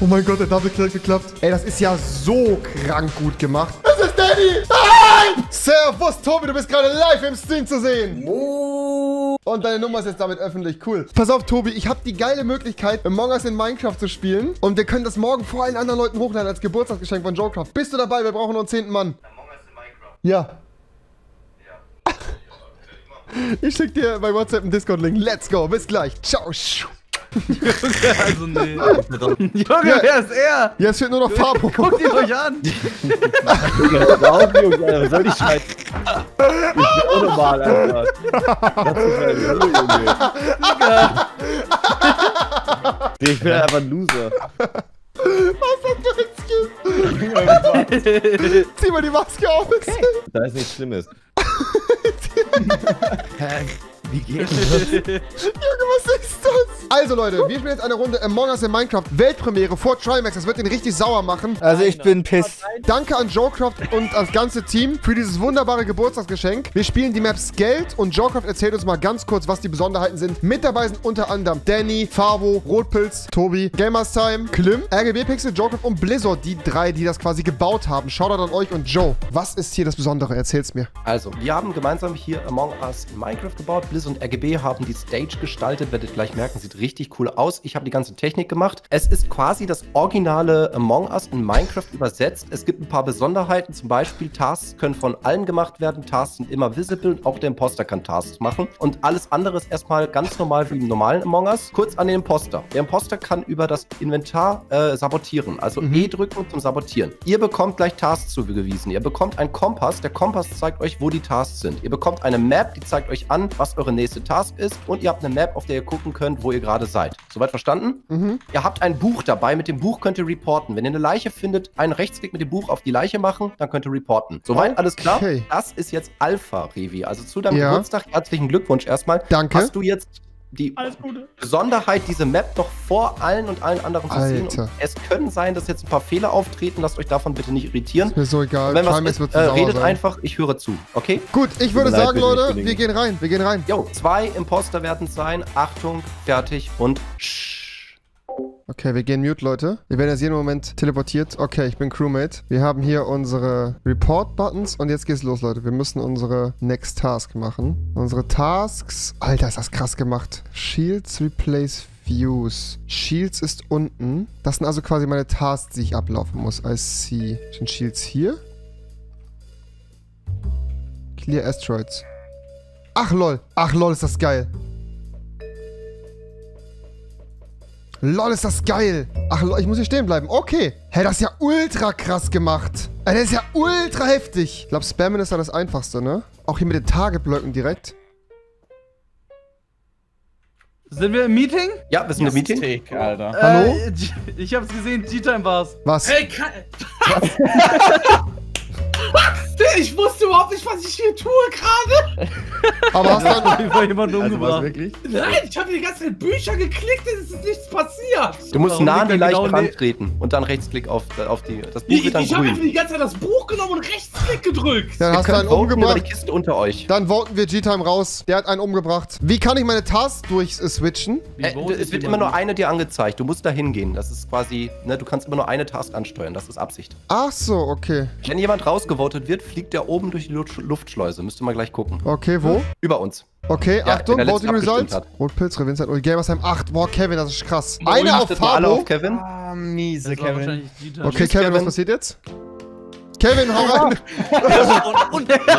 Oh mein Gott, der Double-Kill geklappt. Ey, das ist ja so krank gut gemacht. Das ist Danny! Nein! Servus, Tobi, du bist gerade live im Stream zu sehen. Und deine Nummer ist jetzt damit öffentlich. Cool. Pass auf, Tobi, ich habe die geile Möglichkeit, Among Us in Minecraft zu spielen. Und wir können das morgen vor allen anderen Leuten hochladen als Geburtstagsgeschenk von JoCraft. Bist du dabei? Wir brauchen noch einen 10. Mann. Among Us in Minecraft? Ja. Ich schick dir bei WhatsApp einen Discord-Link. Let's go. Bis gleich. Ciao. Also nee. Junge, ja, wer ist er? Jetzt fehlt nur noch Fabo. Guckt ihr euch an. Was soll ich schreiben? Ich bin auch normal, Alter. Ich bin einfach ein Loser. Was ist das für ein Skin? Zieh mal die Maske auf. Okay. Da ist nichts Schlimmes. Wie geht das? Junge, was ist das? Also Leute, wir spielen jetzt eine Runde Among Us in Minecraft. Weltpremiere vor Trimax. Das wird ihn richtig sauer machen. Also ich bin pissed. Danke an JoCraft und ans ganze Team für dieses wunderbare Geburtstagsgeschenk. Wir spielen die Maps Geld und JoCraft erzählt uns mal ganz kurz, was die Besonderheiten sind. Mit dabei sind unter anderem Danny, Fabo, Rotpilz, Tobi, Gamerstime, Klimm, RGB Pixel, JoCraft und Blizzard. Die drei, die das quasi gebaut haben. Shoutout an euch und Joe. Was ist hier das Besondere? Erzähl's mir. Also, wir haben gemeinsam hier Among Us in Minecraft gebaut. Und RGB haben die Stage gestaltet, werdet gleich merken, sieht richtig cool aus. Ich habe die ganze Technik gemacht. Es ist quasi das originale Among Us in Minecraft übersetzt. Es gibt ein paar Besonderheiten, zum Beispiel Tasks können von allen gemacht werden. Tasks sind immer visible und auch der Imposter kann Tasks machen. Und alles andere ist erstmal ganz normal wie im normalen Among Us. Kurz an den Imposter. Der Imposter kann über das Inventar sabotieren, also E drücken zum Sabotieren. Ihr bekommt gleich Tasks zugewiesen. Ihr bekommt einen Kompass. Der Kompass zeigt euch, wo die Tasks sind. Ihr bekommt eine Map, die zeigt euch an, was eure nächste Task ist und ihr habt eine Map, auf der ihr gucken könnt, wo ihr gerade seid. Soweit verstanden? Ihr habt ein Buch dabei, mit dem Buch könnt ihr reporten. Wenn ihr eine Leiche findet, einen Rechtsklick mit dem Buch auf die Leiche machen, dann könnt ihr reporten. Soweit, alles klar? Das ist jetzt Alpha, Rewi. Also zu deinem Geburtstag, herzlichen Glückwunsch erstmal. Danke. Hast du jetzt die Besonderheit, diese Map noch vor allen und allen anderen zu sehen. Und es können sein, dass jetzt ein paar Fehler auftreten. Lasst euch davon bitte nicht irritieren. Ist mir so egal. Wenn was ist, redet einfach, ich höre zu. Okay? Gut, ich würde sagen, Leute, wir gehen rein. Wir gehen rein. Jo, 2 Imposter werden es sein. Achtung, fertig und okay, wir gehen mute, Leute. Wir werden jetzt jeden Moment teleportiert. Okay, ich bin Crewmate. Wir haben hier unsere Report-Buttons und jetzt geht's los, Leute. Wir müssen unsere Next Task machen. Unsere Tasks... Alter, ist das krass gemacht. Shields replace Views. Shields ist unten. Das sind also quasi meine Tasks, die ich ablaufen muss. I see. Sind Shields hier? Clear Asteroids. Ach, lol. Ach, lol, ist das geil. Lol, ist das geil. Ach, lol, ich muss hier stehen bleiben. Okay. Hä, das ist ja ultra krass gemacht. Das ist ja ultra heftig. Ich glaube, Spammen ist ja das Einfachste, ne? Auch hier mit den Target-Blöcken direkt. Sind wir im Meeting? Ja, wir sind im Meeting. Steak, Alter. Hallo? Ich hab's gesehen, T-Time war's. Was? Hey, was? Ich wusste überhaupt nicht, was ich hier tue gerade. Aber hast du auf jeden Fall jemanden umgebracht? Wirklich? Nein, ich habe die ganze Zeit Bücher geklickt, es ist nichts passiert. Du musst nah an die Leiche rantreten und dann Rechtsklick auf die. Das Buch wird dann grün. Ich habe einfach die ganze Zeit das Buch genommen und Rechtsklick gedrückt. Dann hast du einen umgebracht. Über die Kiste unter euch. Dann voten wir G-Time raus. Der hat einen umgebracht. Wie kann ich meine Tasks durchswitchen? Es wird immer nur eine dir angezeigt. Du musst da hingehen. Das ist quasi, ne, du kannst immer nur eine Task ansteuern. Das ist Absicht. Ach so, okay. Wenn jemand rausgevotet wird, fliegt der oben durch die Luftschleuse. Müsst ihr mal gleich gucken. Okay, wo? Über uns. Okay, ja, Achtung, Voting Results. Rotpilz, Revinzeit, Uli Gamersheim 8. Boah, Kevin, das ist krass. Einer auf Fabo. Ah, miese Kevin. Okay, Kevin, was passiert jetzt? Kevin, hau rein! Der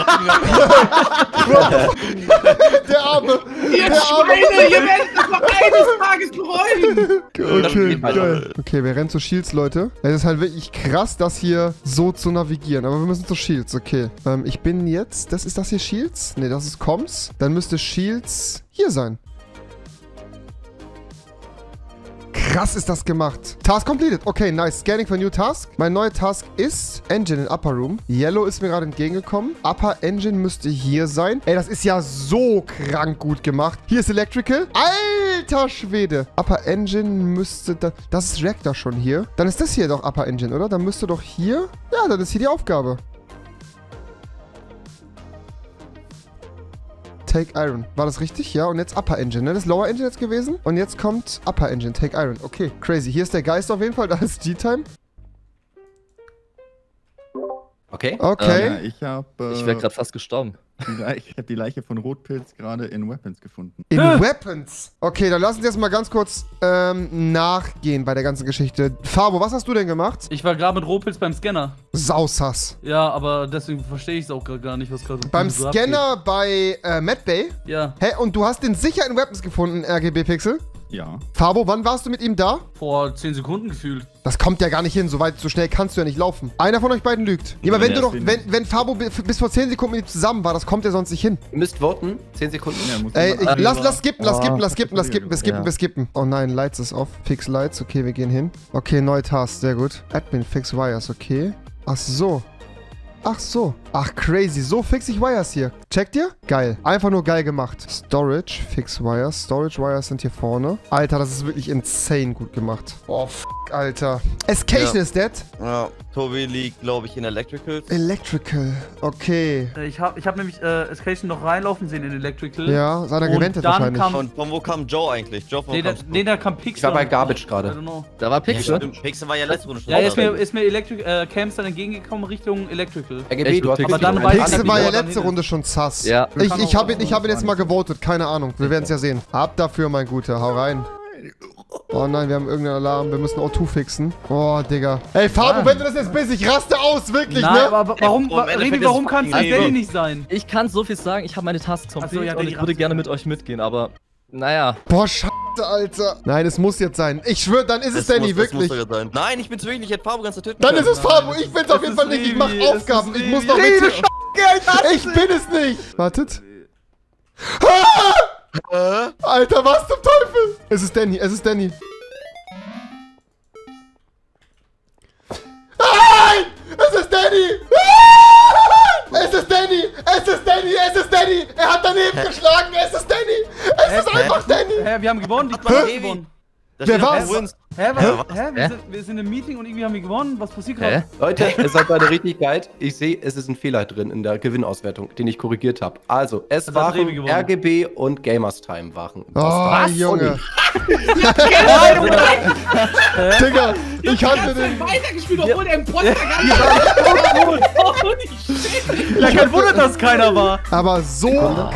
Arme! Ihr Schweine, ihr werdet das noch eines Tages bereuen! Okay, geil. Okay, wir rennen zu Shields, Leute. Es ist halt wirklich krass, das hier so zu navigieren. Aber wir müssen zu Shields, okay. Ich bin jetzt... Ist das hier Shields? Ne, das ist Comms. Dann müsste Shields hier sein. Krass ist das gemacht. Task completed. Okay, nice. Scanning for new task. Mein neuer Task ist Engine in Upper Room. Yellow ist mir gerade entgegengekommen. Upper Engine müsste hier sein. Ey, das ist ja so krank gut gemacht. Hier ist Electrical. Alter Schwede. Upper Engine müsste da... Das ist Reactor schon hier. Dann ist das hier doch Upper Engine, oder? Dann müsste doch hier... Ja, dann ist hier die Aufgabe. Take Iron. War das richtig? Ja, und jetzt Upper Engine, ne? Das ist Lower Engine jetzt gewesen. Und jetzt kommt Upper Engine, Take Iron. Okay, crazy. Hier ist der Geist auf jeden Fall, da ist G-Time. Okay. Okay. Ja, ich wäre gerade fast gestorben. Ich habe die Leiche von Rotpilz gerade in Weapons gefunden. In Weapons? Okay, dann lass uns jetzt mal ganz kurz nachgehen bei der ganzen Geschichte. Fabo, was hast du denn gemacht? Ich war gerade mit Rotpilz beim Scanner. Sausass. Ja, aber deswegen verstehe ich es auch gar nicht, was gerade... Beim Scanner abgeht. Bei Medbay? Ja. Hä, und du hast den sicher in Weapons gefunden, RGB Pixel? Ja. Fabo, wann warst du mit ihm da? Vor 10 Sekunden gefühlt. Das kommt ja gar nicht hin. So weit, so schnell kannst du ja nicht laufen. Einer von euch beiden lügt. Ja, aber wenn du doch, wenn Fabo bis vor 10 Sekunden mit ihm zusammen war, das kommt ja sonst nicht hin. Ihr müsst voten. 10 Sekunden. Ja, muss lass skippen. Oh nein, Lights ist off. Fix Lights. Okay, wir gehen hin. Okay, neue Task. Sehr gut. Admin, fix Wires. Okay. Ach so. Ach so. Ach, crazy. So fix ich Wires hier. Checkt ihr? Geil. Einfach nur geil gemacht. Storage, fix Wires. Storage Wires sind hier vorne. Alter, das ist wirklich insane gut gemacht. Oh, f***, Alter. Escation is dead. Ja. Tobi liegt, glaube ich, in Electrical. Electrical. Okay. Ich hab nämlich Escation noch reinlaufen sehen in Electrical. Ja, sei da gewendet wahrscheinlich. Und von wo kam Joe eigentlich? Joe von da kam Pixel. Ich war bei Garbage gerade. Da war Pixel. Ja, Pixel war ja letzte Runde schon. Ja, ist mir Electric Camps dann entgegengekommen Richtung Electrical. RGB, du hast aber dann Pixel war ja letzte Runde schon sass. Ja. Ich habe ihn jetzt mal gewotet, keine Ahnung. Wir werden es ja sehen. Ab dafür, mein Guter. Hau rein. Oh nein, wir haben irgendeinen Alarm. Wir müssen O2 fixen. Oh, Digga. Ey, Fabo, wenn du das jetzt bist, ich raste aus, wirklich, nein, ne? Aber warum, Rewi, warum kann es Danny nicht sein? Ich kann so viel sagen, ich habe meine Tasks komplett und ich würde gerne mit euch mitgehen, aber naja. Boah, Scheiße, Alter. Nein, es muss jetzt sein. Ich schwöre, dann ist es Danny, wirklich. Nein, ich bin's wirklich. Ich hätte Fabo ganz töten können. Dann ist es Fabo. Ich bin's auf jeden Fall nicht. Ich mach Aufgaben. Ich muss noch mit. Ich bin es nicht. Wartet. Alter, was zum Teufel? Es ist Danny. Es ist Danny. Nein! Es ist Danny! Es ist Danny! Es ist Danny! Es ist Danny! Er hat daneben geschlagen! Es ist Danny! Es ist einfach Danny! Hä, wir haben gewonnen! Die Partie gewonnen! Wer war's? Wir sind im Meeting und irgendwie haben wir gewonnen? Was passiert gerade? Leute, es hat eine Richtigkeit. Ich sehe, es ist ein Fehler drin in der Gewinnauswertung, den ich korrigiert habe. Also, es waren RGB und Gamerstime waren. Oh, was, Junge! Digga, ich hatte den... weitergespielt, obwohl der im Poster ja, kein Wunder, dass keiner war. Aber so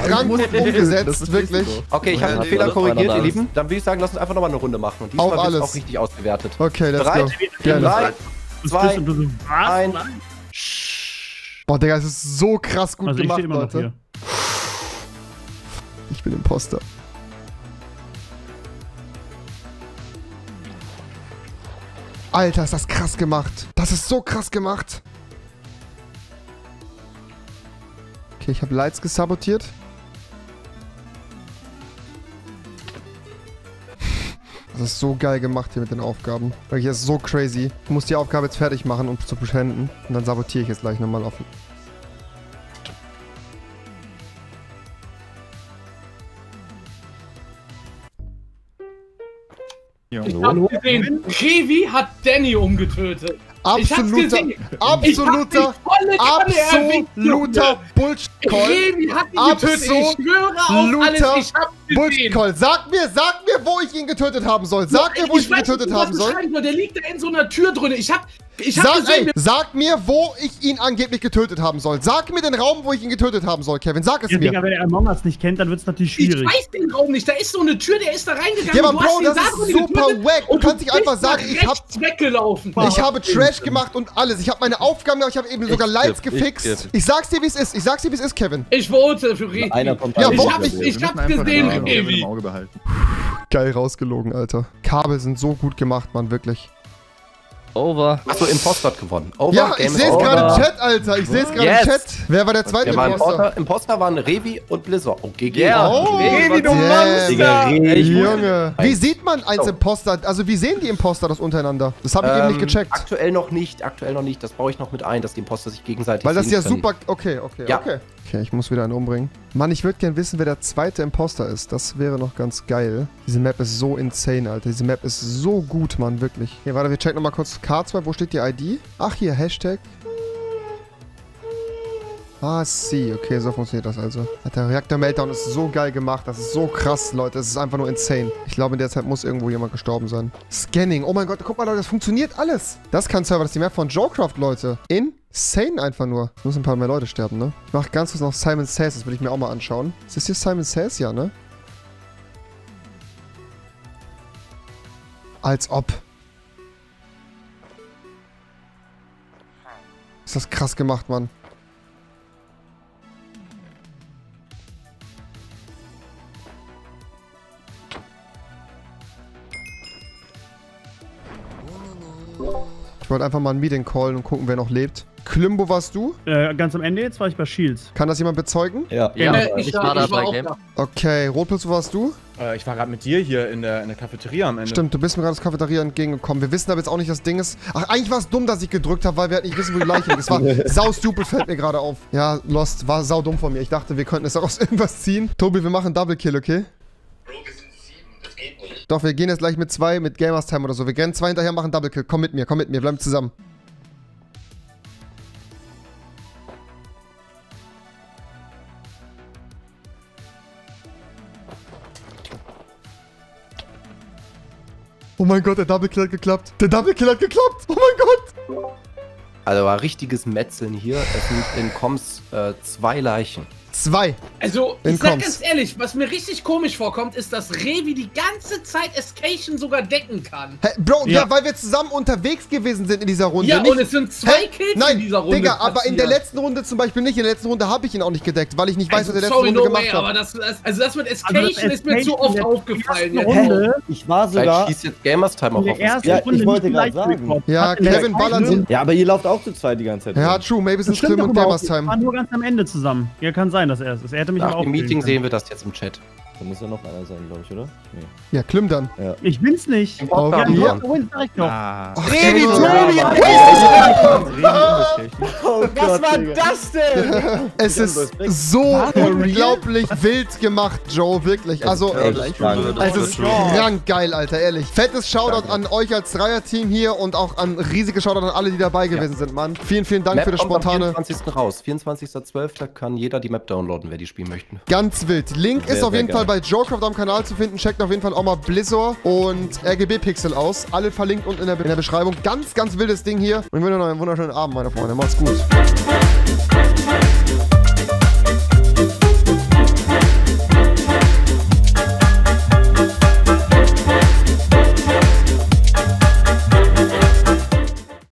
krank umgesetzt, wirklich. Okay, ich habe den Fehler korrigiert, ihr Lieben. Dann würde ich sagen, lass uns einfach nochmal eine Runde machen. Und diesmal wird es auch richtig ausgewertet. Okay, let's go. 3, 2, 1. Boah, Digga, es ist so krass gut gemacht, Leute. Ich bin Imposter. Alter, ist das krass gemacht. Das ist so krass gemacht. Okay, ich habe Lights gesabotiert. Das ist so geil gemacht hier mit den Aufgaben. Wirklich, das ist so crazy. Ich muss die Aufgabe jetzt fertig machen, um zu beschänden. Und dann sabotiere ich jetzt gleich nochmal offen. Ich hab's gesehen, Rewi hat Danny umgetötet. Absoluter Bullshit-Call. Rewi hat ihn getötet, ich schwöre auf alles, ich hab's gesehen. Sag mir, wo ich ihn getötet haben soll. Sag mir, wo ich ihn getötet haben soll. Der liegt da in so einer Tür drin. Sag mir, wo ich ihn angeblich getötet haben soll. Sag mir den Raum, wo ich ihn getötet haben soll, Kevin. Sag es mir. Digga, wenn er Among Us nicht kennt, dann wird's natürlich schwierig. Ich weiß den Raum nicht. Da ist so eine Tür, der ist da reingegangen. Ja, aber Bro, das ist super wack. Du kannst nicht einfach sagen, ich habe Trash gemacht und alles. Ich habe meine Aufgaben gemacht. Ich habe eben sogar Lights gefixt. Ich sag's dir, wie es ist. Ich sag's dir, wie es ist, Kevin. Ich vote für Rewi. Ich hab's gesehen, Rewi. Geil rausgelogen, Alter. Kabel sind so gut gemacht, Mann, wirklich. Over. Achso, Imposter hat gewonnen. Over, ja, ich seh's gerade im Chat, Alter. Ich seh's gerade im Chat. Wer war der zweite Imposter? Imposter waren Rewi und Blizzard. Okay, Rewi, du Monster! Junge. Wie sieht man eins Imposter? Also, wie sehen die Imposter das untereinander? Das habe ich eben nicht gecheckt. Aktuell noch nicht. Das baue ich noch mit ein, dass die Imposter sich gegenseitig sehen. Weil das ja super... Okay. Okay, ich muss wieder einen umbringen. Mann, ich würde gern wissen, wer der zweite Imposter ist. Das wäre noch ganz geil. Diese Map ist so insane, Alter. Diese Map ist so gut, Mann, wirklich. Hier, warte, wir checken nochmal kurz K2. Wo steht die ID? Ach, hier, Hashtag. Ah, see. Okay, so funktioniert das also. Der Reaktor-Meltdown ist so geil gemacht. Das ist so krass, Leute. Das ist einfach nur insane. Ich glaube, in der Zeit muss irgendwo jemand gestorben sein. Scanning. Oh mein Gott, guck mal, Leute. Das funktioniert alles. Das kann Server. Das ist die Map von JoCraft, Leute. Insane einfach nur. Es müssen ein paar mehr Leute sterben, ne? Ich mach ganz kurz noch Simon Says. Das will ich mir auch mal anschauen. Ist das hier Simon Says? Ja, ne? Als ob. Ist das krass gemacht, Mann. Ich wollte einfach mal ein Meeting callen und gucken, wer noch lebt. Klimbo, warst du? Ganz am Ende jetzt war ich bei Shields. Kann das jemand bezeugen? Ja, ja ich war da bei Game. Okay, Rotpilz, wo warst du? Ich war gerade mit dir hier in der Cafeteria am Ende. Stimmt, du bist mir gerade das Cafeteria entgegengekommen. Wir wissen aber jetzt auch nicht, das Ding ist... Ach, eigentlich war es dumm, dass ich gedrückt habe, weil wir halt nicht wissen, wo die Leiche ist. Es war saustupid, fällt mir gerade auf. Ja, Lost, war saudumm von mir. Ich dachte, wir könnten es auch aus irgendwas ziehen. Tobi, wir machen Double Kill, okay? Bro, wir sind 7, das geht nicht. Doch, wir gehen jetzt gleich mit 2, mit Gamerstime oder so. Wir rennen 2 hinterher, machen Double Kill. Komm mit mir, bleiben zusammen. Oh mein Gott, der Double Kill hat geklappt. Der Double Kill hat geklappt. Oh mein Gott. Also war richtiges Metzeln hier. Es sind in Comms 2 Leichen. 2. Also, ich sag ganz ehrlich, was mir richtig komisch vorkommt, ist, dass Rewi die ganze Zeit Escation sogar decken kann. Hey, Bro, ja, weil wir zusammen unterwegs gewesen sind in dieser Runde. Ja, nicht, und es sind 2 Kills in dieser Runde. Digga, passiert. Aber in der letzten Runde zum Beispiel nicht. In der letzten Runde habe ich ihn auch nicht gedeckt, weil ich nicht weiß, was in der letzten Runde gemacht habe. Also das mit Escation ist mir zu oft aufgefallen. Ich war sogar... Ich schieß jetzt Gamerstime auch auf. Ja, ich wollte gerade sagen. Ja, Kevin ballern sind... Ja, aber ihr lauft auch zu 2 die ganze Zeit. Ja, true. Maybe sind Klimm und Gamerstime. Wir waren nur ganz am Ende zusammen. Ja, kann sein. Das erste. Er hätte mich auch im Meeting sehen wir das jetzt im Chat. Da muss ja noch einer sein, glaube ich, oder? Nee. Ja, Klimm dann. Ja. Ich bin's nicht. Was war das denn? Es ist so unglaublich wild gemacht, Joe, wirklich. Also, es ist krank geil, Alter, ehrlich. Fettes Shoutout an euch als Dreier-Team hier und auch ein riesiges Shoutout an alle, die dabei gewesen sind, Mann. Vielen, vielen Dank für das spontane... 24. raus. 24.12. kann jeder die Map downloaden, wer die spielen möchte. Ganz wild. Link ist auf jeden Fall bei JoCraft am Kanal zu finden. Checkt auf jeden Fall auch mal Blizzard und RGB Pixel aus. Alle verlinkt unten in der Beschreibung. Ganz, ganz wildes Ding hier. Und ich wünsche euch noch einen wunderschönen Abend, meine Freunde. Macht's gut.